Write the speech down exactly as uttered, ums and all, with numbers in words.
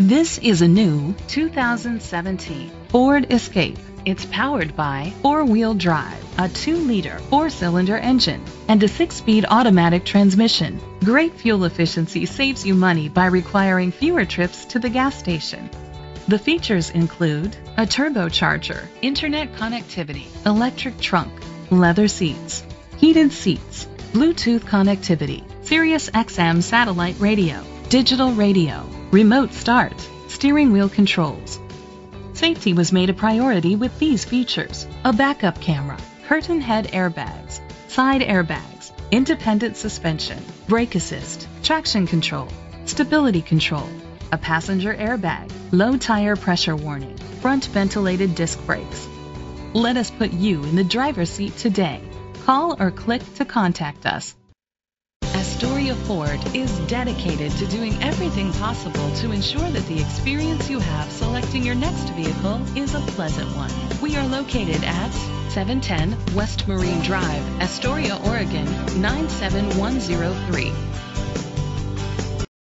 This is a new two thousand seventeen Ford Escape. It's powered by four-wheel drive, a two liter four-cylinder engine, and a six-speed automatic transmission. Great fuel efficiency saves you money by requiring fewer trips to the gas station. The features include a turbocharger, internet connectivity, electric trunk, leather seats, heated seats, Bluetooth connectivity, Sirius X M satellite radio, digital radio, remote start, steering wheel controls. Safety was made a priority with these features: a backup camera, curtain head airbags, side airbags, independent suspension, brake assist, traction control, stability control, a passenger airbag, low tire pressure warning, front ventilated disc brakes. Let us put you in the driver's seat today. Call or click to contact us. Astoria Ford is dedicated to doing everything possible to ensure that the experience you have selecting your next vehicle is a pleasant one. We are located at seven ten West Marine Drive, Astoria, Oregon nine seven one zero three.